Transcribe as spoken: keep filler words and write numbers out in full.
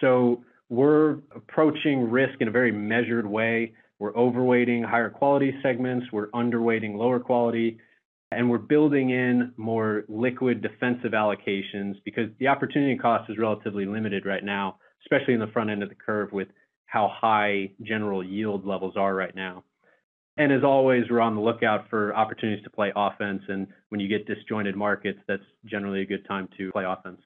So we're approaching risk in a very measured way. We're overweighting higher quality segments, we're underweighting lower quality, and we're building in more liquid defensive allocations because the opportunity cost is relatively limited right now, especially in the front end of the curve with how high general yield levels are right now. And as always, we're on the lookout for opportunities to play offense. And when you get disjointed markets, that's generally a good time to play offense.